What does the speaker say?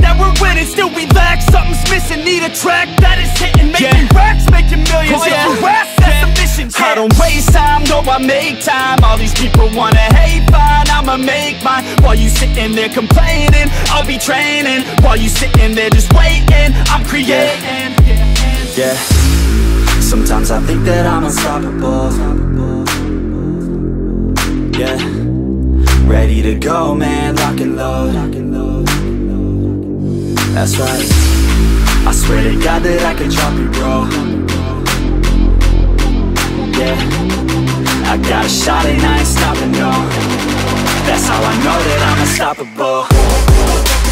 that we're winning, still we lack. Something's missing, need a track that is hitting, making racks, making millions. Oh, yeah. I don't waste time, no, I make time. All these people wanna hate, fine, I'ma make mine. While you sitting there complaining, I'll be training. While you sitting there just waiting, I'm creating. Yeah, sometimes I think that I'm unstoppable. Yeah, ready to go, man, lock and load. That's right, I swear to God that I could drop it, bro. Yeah, I got a shot and I ain't stopping, no. That's how I know that I'm unstoppable.